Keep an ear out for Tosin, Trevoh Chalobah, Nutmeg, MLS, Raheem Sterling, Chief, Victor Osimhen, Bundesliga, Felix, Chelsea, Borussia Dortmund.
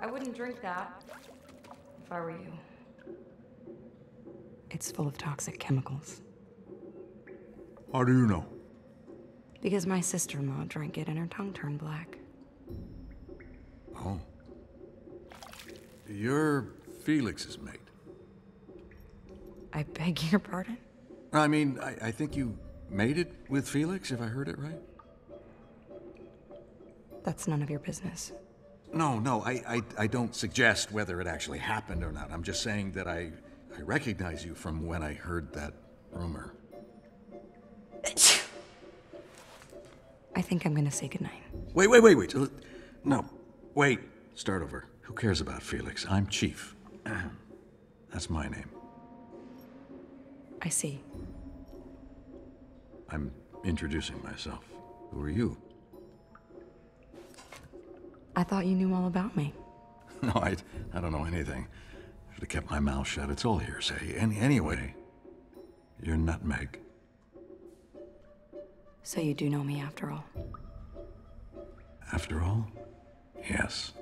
I wouldn't drink that if I were you. It's full of toxic chemicals. How do you know? Because my sister-in-law drank it and her tongue turned black. Oh. You're Felix's mate. I beg your pardon? I mean, I think you made it with Felix, if I heard it right? That's none of your business. No, I don't suggest whether it actually happened or not. I'm just saying that I recognize you from when I heard that rumor. I think I'm gonna say goodnight. Wait. No, wait. Start over. Who cares about Felix? I'm Chief. That's my name. I see. I'm introducing myself. Who are you? I thought you knew all about me. No, I don't know anything. Should have kept my mouth shut. It's all hearsay. Anyway, you're Nutmeg. So you do know me after all? After all? Yes.